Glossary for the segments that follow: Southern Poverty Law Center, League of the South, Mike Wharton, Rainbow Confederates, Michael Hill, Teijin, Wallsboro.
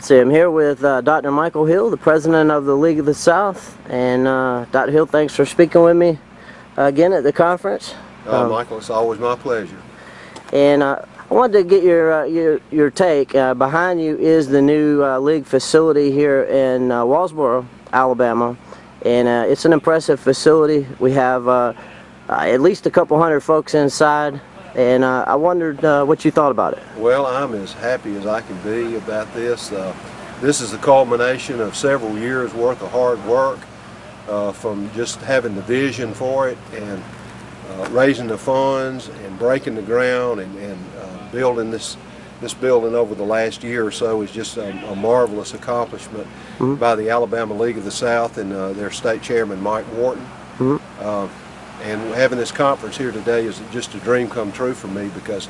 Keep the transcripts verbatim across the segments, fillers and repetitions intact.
So I'm here with uh, Doctor Michael Hill, the president of the League of the South. And uh, Doctor Hill, thanks for speaking with me again at the conference. Uh, um, Michael, it's always my pleasure. And uh, I wanted to get your uh, your, your take. Uh, behind you is the new uh, league facility here in uh, Wallsboro, Alabama. And uh, it's an impressive facility. We have uh, uh, at least a couple hundred folks inside. And uh, I wondered uh, what you thought about it. Well, I'm as happy as I can be about this. Uh, this is the culmination of several years worth of hard work, uh, from just having the vision for it and uh, raising the funds and breaking the ground and, and uh, building this this building over the last year or so is just a, a marvelous accomplishment mm-hmm. by the Alabama League of the South and uh, their state chairman, Mike Wharton. Mm-hmm. uh, And having this conference here today is just a dream come true for me, because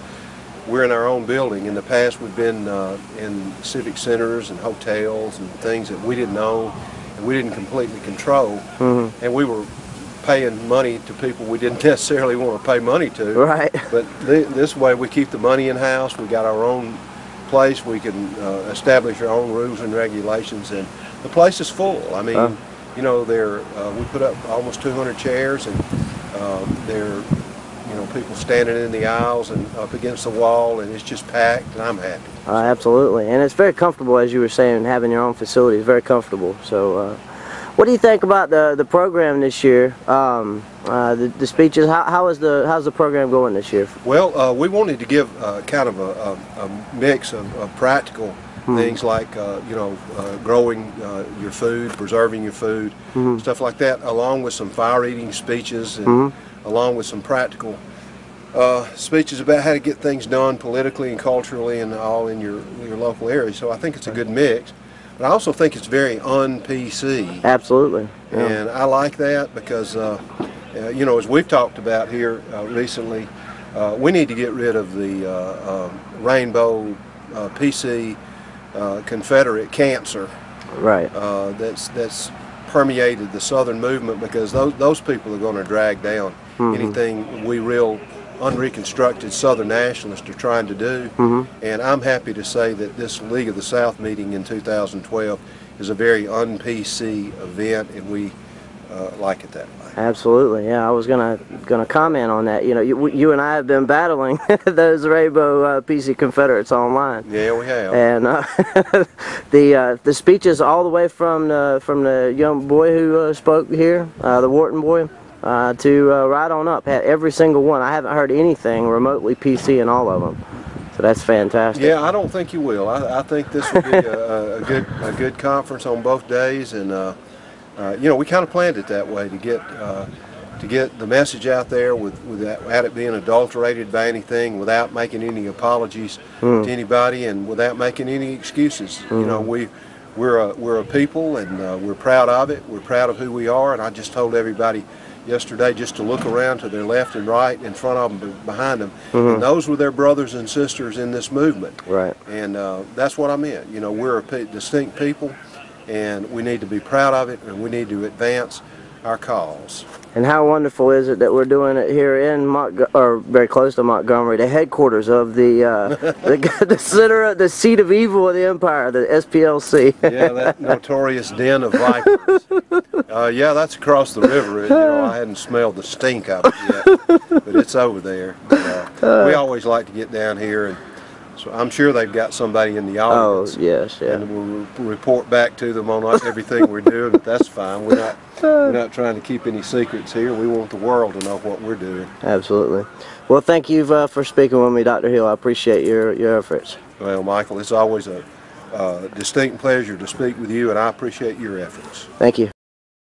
we're in our own building. In the past, we've been uh, in civic centers and hotels and things that we didn't own and we didn't completely control. Mm-hmm. And we were paying money to people we didn't necessarily want to pay money to. Right. But th this way, we keep the money in-house. We got our own place. We can uh, establish our own rules and regulations. And the place is full. I mean, uh. you know, there uh, we put up almost two hundred chairs, and Um, they're, you know, people standing in the aisles and up against the wall, and it's just packed, and I'm happy. Uh, absolutely, and it's very comfortable, as you were saying, having your own facility is very comfortable. So, uh, what do you think about the the program this year? Um, uh, the, the speeches. How, how is the how's the program going this year? Well, uh, we wanted to give uh, kind of a, a, a mix of, of practical. Mm-hmm. Things like, uh, you know, uh, growing uh, your food, preserving your food, mm-hmm. stuff like that, along with some fire-eating speeches, and mm-hmm. along with some practical uh, speeches about how to get things done politically and culturally and all in your, your local area. So I think it's a good mix. But I also think it's very un-P C. Absolutely. Yeah. And I like that because, uh, uh, you know, as we've talked about here uh, recently, uh, we need to get rid of the uh, uh, rainbow uh, P C Uh, Confederate cancer, right? Uh, that's that's permeated the Southern movement, because those those people are going to drag down mm-hmm. anything we real unreconstructed Southern nationalists are trying to do. Mm-hmm. And I'm happy to say that this League of the South meeting in two thousand twelve is a very un-P C event, and we uh, like it that way. Absolutely, yeah. I was gonna gonna comment on that. You know, you, you and I have been battling those rainbow uh, P C Confederates online. Yeah, we have. And uh, the uh, the speeches all the way from the from the young boy who uh, spoke here, uh, the Wharton boy, uh, to uh, right on up. Had every single one. I haven't heard anything remotely P C in all of them. So that's fantastic. Yeah, I don't think you will. I, I think this will be a, a good a good conference on both days, and. Uh, Uh, you know, we kind of planned it that way to get uh, to get the message out there with, without it being adulterated by anything, without making any apologies mm. to anybody, and without making any excuses. Mm. You know, we we're a, we're a people, and uh, we're proud of it. We're proud of who we are. And I just told everybody yesterday just to look around to their left and right, in front of them, behind them. Mm-hmm. And those were their brothers and sisters in this movement. Right. And uh, that's what I meant. You know, we're a pe distinct people. And we need to be proud of it, and we need to advance our cause. And how wonderful is it that we're doing it here in Montgomery, or very close to Montgomery, the headquarters of the uh, the, the center, of the seat of evil of the empire, the S P L C. Yeah, that notorious den of vipers. Uh, yeah, that's across the river. You know, I hadn't smelled the stink of it yet, but it's over there. But, uh, we always like to get down here and. So I'm sure they've got somebody in the audience. Oh, yes, yeah. And we'll report back to them on everything we're doing, but that's fine. We're not, we're not trying to keep any secrets here. We want the world to know what we're doing. Absolutely. Well, thank you uh, for speaking with me, Doctor Hill. I appreciate your, your efforts. Well, Michael, it's always a uh, distinct pleasure to speak with you, and I appreciate your efforts. Thank you.